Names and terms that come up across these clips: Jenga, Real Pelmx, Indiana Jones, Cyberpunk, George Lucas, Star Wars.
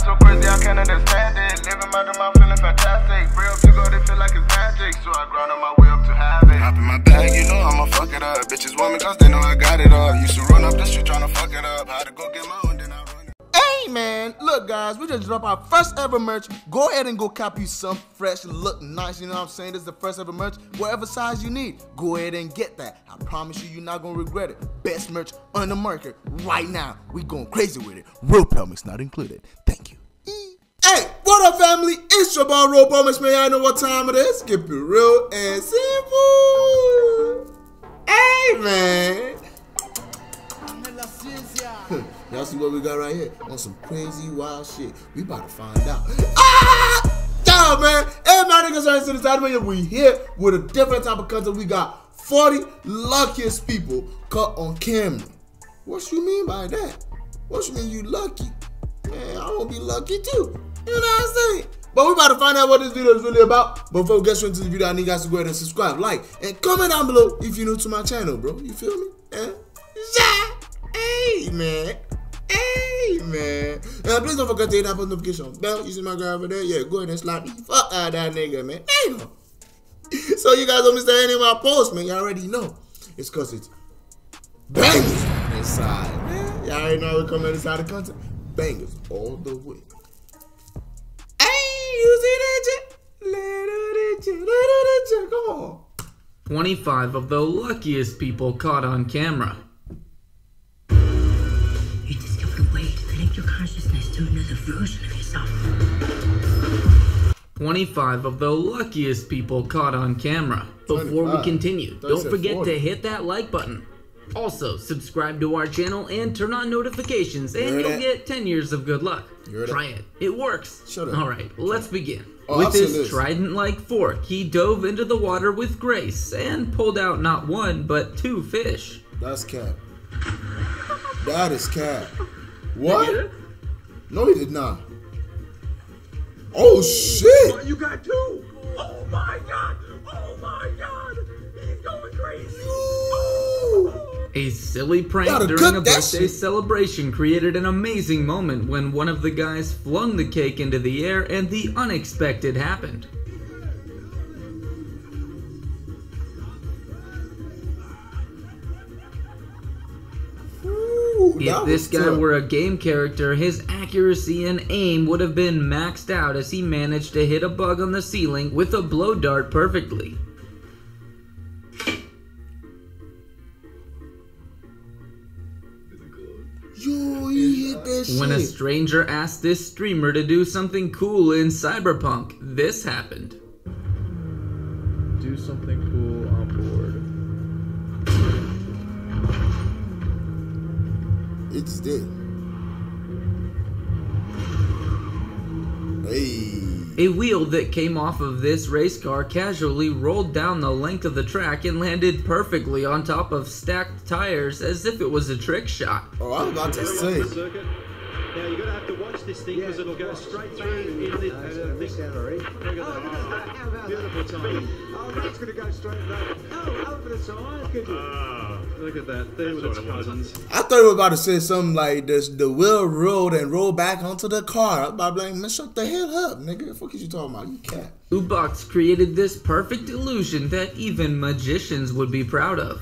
so crazy I can't understand it. Living my dream, I'm feeling fantastic. Real to go, they feel like it's magic. So I grind on my way up to have it. Hop in my bag, you know I'ma fuck it up. Bitches want me cause they know I got it up. Used to run up the street trying to fuck it up. How to go get my own, then I run it. Hey man, look guys, we just dropped our first ever merch. Go ahead and go copy some fresh, look nice, you know what I'm saying? This is the first ever merch, whatever size you need. Go ahead and get that. I promise you, you're not gonna regret it. Best merch on the market right now. We going crazy with it. Real Pelmx not included. Thank you. Hey, what up family? It's your boy Real Pelmx, man. Y'all know what time it is. Keep it real and simple. Hey man. Y'all see what we got right here? On some crazy wild shit. We about to find out. Ah! Yo, man. Hey, my niggas are into this anime. We here with a different type of content. We got 40 luckiest people caught on camera. What you mean by that? What you mean you lucky? Man, I won't be lucky too. You know what I'm saying? But we about to find out what this video is really about. Before we get straight into the video, I need you guys to go ahead and subscribe, like, and comment down below if you're new to my channel, bro. You feel me? And yeah. Hey, man. Hey, man. Please don't forget to hit that post notification bell. You see my guy over there? Yeah, go ahead and slap me. Fuck out that nigga, man. Hey, man. So you guys don't miss any of my posts, man. You already know. It's because it's bangers on this side, man. Y'all already know how we come on this side of content. Bangers all the way. Hey, you see that shit? Little that shit. Come on. 25 of the luckiest people caught on camera. Another version of yourself. 25 of the luckiest people caught on camera. Before we continue, don't forget to hit that like button. Also, subscribe to our channel and turn on notifications and you'll get 10 years of good luck. Try it. It works. Shut up. All right, let's begin. With his trident-like fork, he dove into the water with grace and pulled out not one, but 2 fish. That's cap. That is cap. What? No, he did not. Oh shit! You got 2. Oh my god! Oh my god! He's going crazy! Oh. A silly prank during a birthday celebration created an amazing moment when one of the guys flung the cake into the air and the unexpected happened. If this guy were a game character, his accuracy and aim would have been maxed out as he managed to hit a bug on the ceiling with a blow dart perfectly. Yo, he hit that shit. When a stranger asked this streamer to do something cool in Cyberpunk, this happened. Do something cool on board. It's dead. Hey. A wheel that came off of this race car casually rolled down the length of the track and landed perfectly on top of stacked tires as if it was a trick shot. Oh, I was about to say. Now you're gonna have to watch this thing because it'll go straight through. Beautiful time. Oh, it's gonna go straight back. Oh, over the side. Good. Look at that. There were the cousins. I thought we were about to say something like this: the wheel rolled and rolled back onto the car. I'm about to be like, man, shut the hell up, nigga. The fuck is you talking about? You cat. Ubox created this perfect illusion that even magicians would be proud of.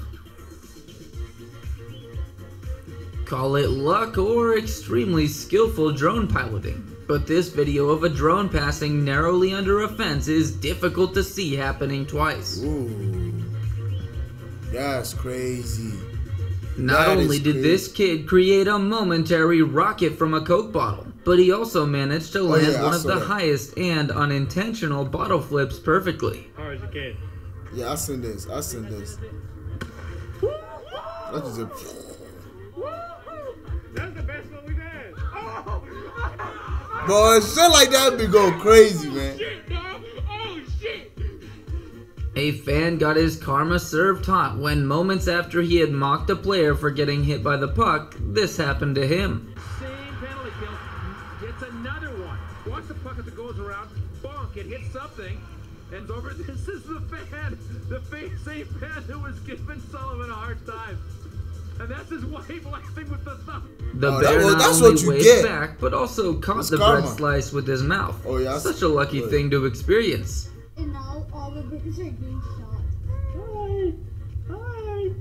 Call it luck or extremely skillful drone piloting, but this video of a drone passing narrowly under a fence is difficult to see happening twice. Ooh, that's crazy. Not only did this kid create a momentary rocket from a Coke bottle, but he also managed to land one of the highest and unintentional bottle flips perfectly. Hard as you can. Yeah, I seen this. I seen this. That is a... That's the best one we've had. Oh. Boy, shit like that be going crazy, man. Oh, shit, dog. Oh, shit. A fan got his karma served hot when moments after he had mocked a player for getting hit by the puck, this happened to him. Same penalty kill. Gets another one. Watch the puck as it goes around. Bonk, it hits something. And over, this is the fan. The same fan who was giving Sullivan a hard time. and that's his wife laughing with the thumb. The bear not only waved back, but also caught the bread slice with his mouth. Oh, yeah, such a lucky thing to experience. And now all the Britons are being shot. Hi!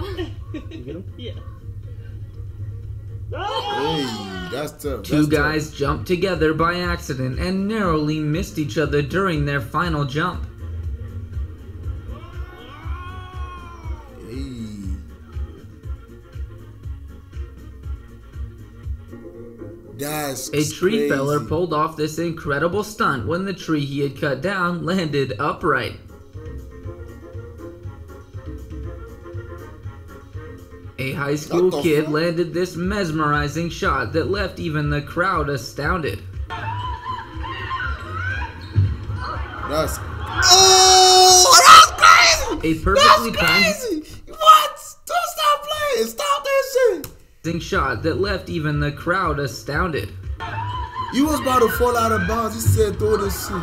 Hi! You get him? Yeah. Hey, that's tough. Two guys jumped together by accident and narrowly missed each other during their final jump. That's crazy. A tree feller pulled off this incredible stunt when the tree he had cut down landed upright. A high school kid landed this mesmerizing shot that left even the crowd astounded. That's... Oh, that's crazy! A perfectly timed... What? Don't stop playing! Stop that shit! Shot that left even the crowd astounded. You was about to fall out of bounds. He said, "Throw this shit."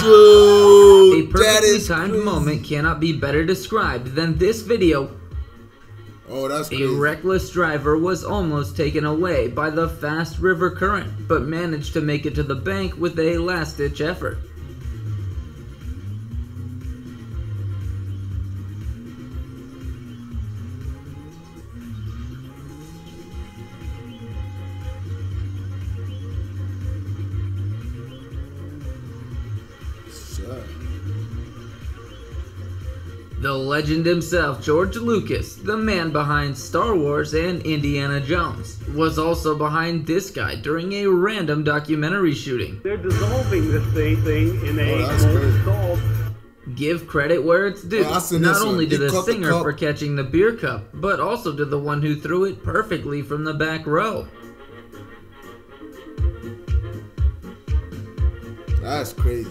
Dude, a perfectly timed moment cannot be better described than this video. Oh, that's crazy. A reckless driver was almost taken away by the fast river current, but managed to make it to the bank with a last-ditch effort. The legend himself, George Lucas, the man behind Star Wars and Indiana Jones, was also behind this guy during a random documentary shooting. They're dissolving this thing in a salt. Give credit where it's due, not only to the singer for catching the beer cup, but also to the one who threw it perfectly from the back row. That's crazy.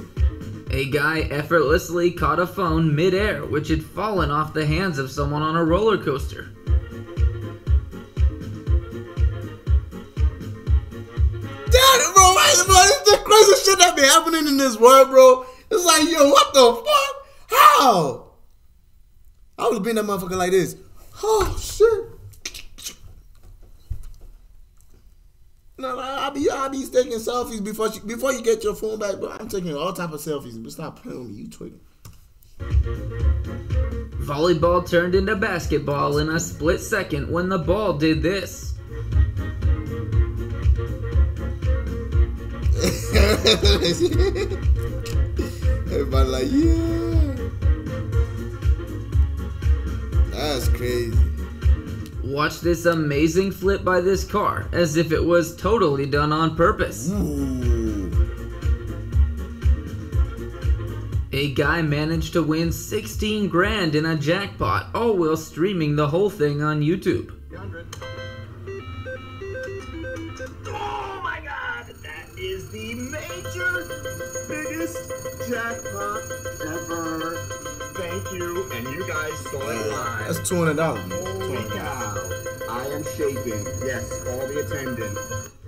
A guy effortlessly caught a phone mid-air, which had fallen off the hands of someone on a roller coaster. Damn, bro, this is the craziest shit that be happening in this world, bro. It's like, yo, what the fuck? How? I would've been that motherfucker like this. Oh, shit. No, I be taking selfies before you get your phone back, bro. I'm taking all type of selfies, but stop playing with me, you tweaking. Volleyball turned into basketball in a split second when the ball did this. Everybody like, yeah. That's crazy. Watch this amazing flip by this car, as if it was totally done on purpose. Ooh. A guy managed to win 16 grand in a jackpot, all while streaming the whole thing on YouTube. Oh my god, that is the major biggest jackpot ever. Thank you, and you guys saw it live. That's $200. I am shaking. Yes, all the attendants.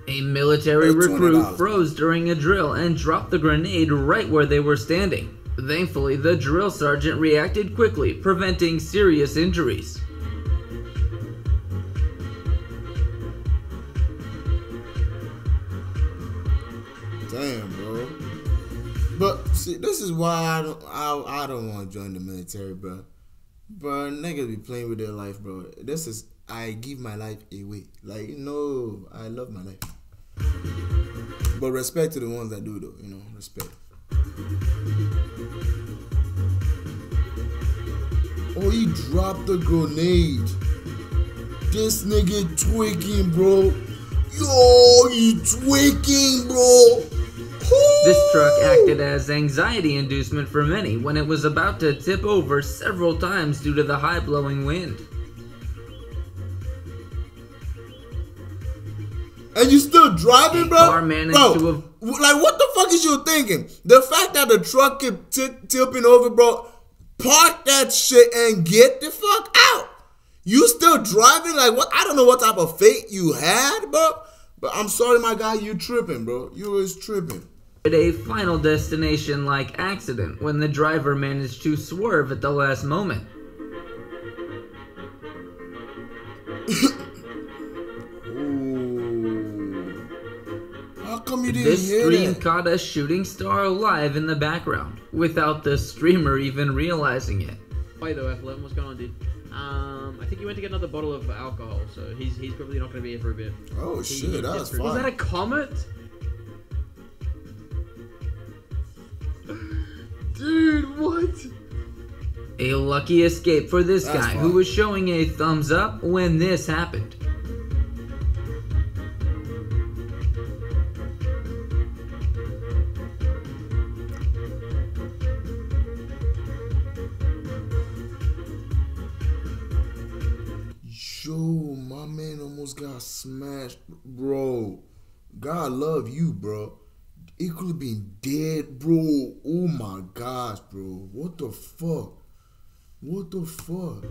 A military recruit froze during a drill and dropped the grenade right where they were standing. Thankfully, the drill sergeant reacted quickly, preventing serious injuries. Damn, bro. But see, this is why I don't want to join the military, bro. Bro, niggas be playing with their life, bro. This is, I give my life away. Like, no, I love my life. But respect to the ones that do, though, you know, respect. Oh, he dropped the grenade. This nigga tweaking, bro. Yo, he tweaking, bro. This truck acted as anxiety inducement for many when it was about to tip over several times due to the high-blowing wind. And you still driving, bro? Bro, like, what the fuck is you thinking? The fact that the truck kept tipping over, bro, park that shit and get the fuck out. You still driving? Like, what? I don't know what type of fate you had, bro. But I'm sorry, my guy, you tripping, bro. You is tripping. At a final destination-like accident when the driver managed to swerve at the last moment. Ooh. How come you didn't hear that? This stream caught a shooting star live in the background without the streamer even realizing it. Hey though, F11, what's going on, dude? I think he went to get another bottle of alcohol, so he's probably not going to be here for a bit. Oh shit, that was fun. Was that a comet? Dude, what? A lucky escape for this guy who was showing a thumbs up when this happened. Yo, my man almost got smashed, bro. God love you, bro. It could have been dead, bro. Oh my gosh, bro. What the fuck? What the fuck?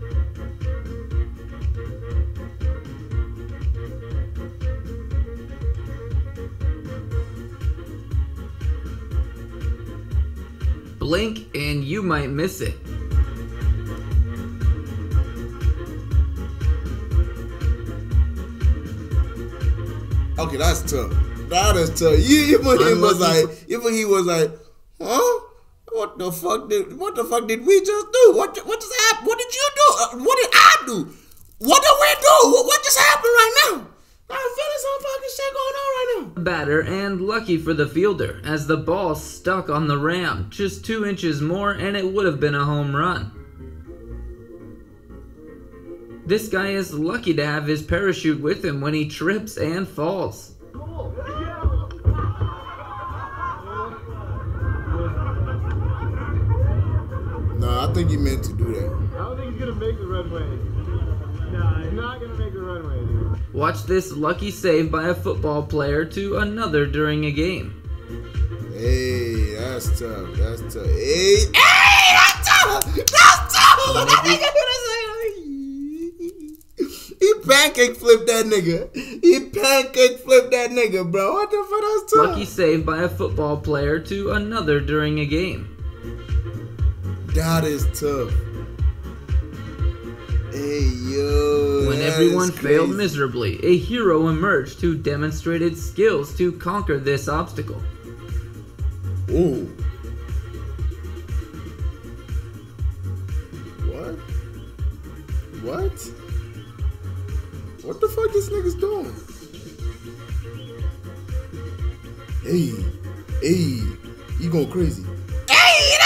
Blink and you might miss it. Okay, that's tough. That is tough. Even he was like, huh? What the fuck did? What the fuck did we just do? What just happened? What did you do? What did I do? What did we do? What just happened right now? I feel some fucking shit going on right now. Batter and lucky for the fielder, as the ball stuck on the ram. Just 2 inches more, and it would have been a home run. This guy is lucky to have his parachute with him when he trips and falls. Nah, I think he meant to do that. I don't think he's gonna make the runway. Nah, he's not gonna make the runway, dude. Watch this lucky save by a football player to another during a game. Hey, that's tough. That's tough. Hey, that's tough. That's tough. That nigga say. He pancake flipped that nigga. He pancake flipped that nigga, bro. What the fuck? That's tough. Lucky save by a football player to another during a game. That is tough. Hey, yo. When everyone failed miserably, a hero emerged who demonstrated skills to conquer this obstacle. Ooh. What? What? What the fuck this nigga's doing? Hey. Hey. You going crazy. Hey,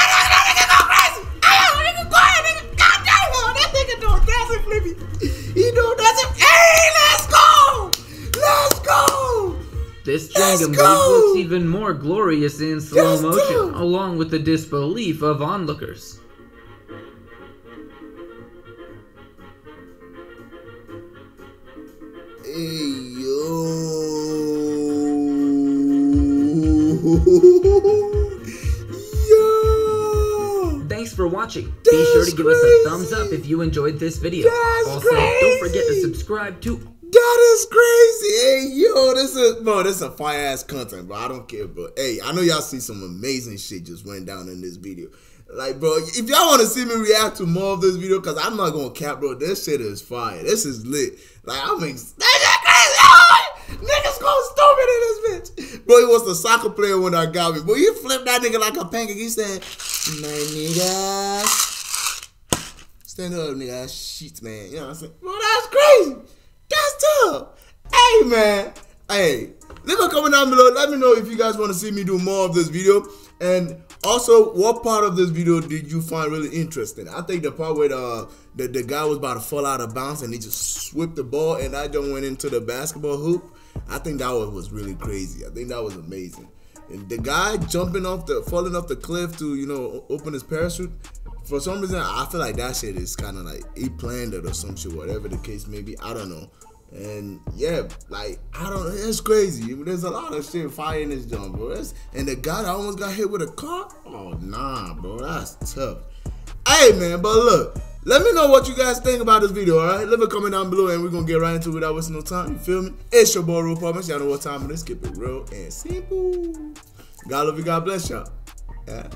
this Jenga move looks even more glorious in slow motion, along with the disbelief of onlookers. Hey, yo. Thanks for watching. That's be sure to give us a thumbs up if you enjoyed this video. Also, don't forget to subscribe to... That is crazy. Hey, yo, this is a fire-ass content, bro. I don't care, bro. Hey, I know y'all see some amazing shit just went down in this video. Like, bro, if y'all want to see me react to more of this video, because I'm not going to cap, bro, this shit is fire. This is lit. Like, I'm excited. Niggas going stupid in this bitch. Bro, he was the soccer player when I got me. Bro, you flipped that nigga like a pancake. He said, my nigga, stand up, nigga. Shit, man. You know what I'm saying? Bro, that's crazy. That's tough. Hey, man. Hey, leave a comment down below. Let me know if you guys want to see me do more of this video. And also, what part of this video did you find really interesting? I think the part where the guy was about to fall out of bounds and he just whipped the ball and I just went into the basketball hoop. I think that was really crazy. I think that was amazing. And the guy jumping off the, falling off the cliff to, you know, open his parachute. For some reason, I feel like that shit is kind of like he planned it or some shit, whatever the case may be. I don't know. And yeah, like, I don't know. It's crazy. There's a lot of shit fire in this jump, bro. And the guy that almost got hit with a car? Oh, nah, bro. That's tough. Hey, man, but look, let me know what you guys think about this video, all right? Leave a comment down below and we're going to get right into it without wasting no time. You feel me? It's your boy, Real Pelmx. Y'all know what time it is. Keep it real and simple. God love you. God bless y'all. Yeah.